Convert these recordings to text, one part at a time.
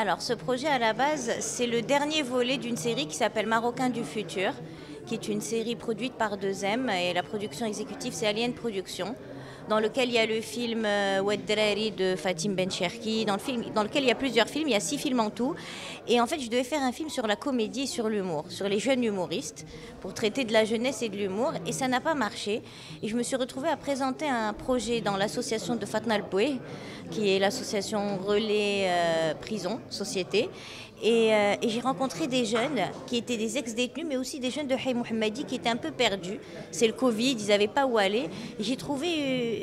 Alors ce projet à la base, c'est le dernier volet d'une série qui s'appelle Marocain du futur, qui est une série produite par 2M et la production exécutive c'est Alien Productions, dans lequel il y a le film Wad Drari de Fatim Ben Cherki, dans lequel il y a plusieurs films, il y a 6 films en tout. Et en fait, je devais faire un film sur la comédie et sur l'humour, sur les jeunes humoristes, pour traiter de la jeunesse et de l'humour. Et ça n'a pas marché. Et je me suis retrouvée à présenter un projet dans l'association de Fatnal Poué, qui est l'association Relais Prison Société. Et j'ai rencontré des jeunes qui étaient des ex-détenus, mais aussi des jeunes de Haye Mohamadi qui étaient un peu perdus. C'est le Covid, ils n'avaient pas où aller. J'ai trouvé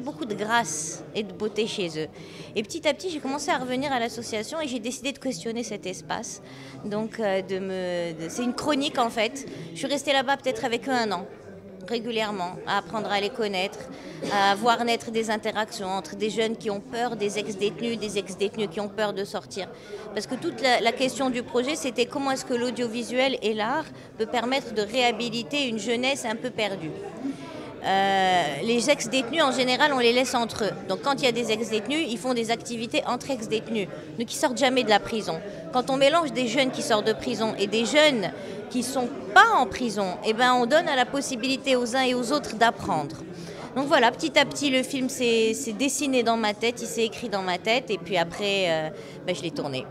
beaucoup de grâce et de beauté chez eux. Et petit à petit, j'ai commencé à revenir à l'association et j'ai décidé de questionner cet espace. Donc, c'est une chronique en fait. Je suis restée là-bas peut-être avec eux 1 an. Régulièrement, à apprendre à les connaître, à voir naître des interactions entre des jeunes qui ont peur, des ex-détenus qui ont peur de sortir. Parce que toute la question du projet, c'était comment est-ce que l'audiovisuel et l'art peut permettre de réhabiliter une jeunesse un peu perdue. Les ex-détenus, en général, on les laisse entre eux. Donc quand il y a des ex-détenus, ils font des activités entre ex-détenus, donc ils ne sortent jamais de la prison. Quand on mélange des jeunes qui sortent de prison et des jeunes qui ne sont pas en prison, eh ben on donne la possibilité aux uns et aux autres d'apprendre. Donc voilà, petit à petit, le film s'est dessiné dans ma tête, il s'est écrit dans ma tête, et puis après, je l'ai tourné.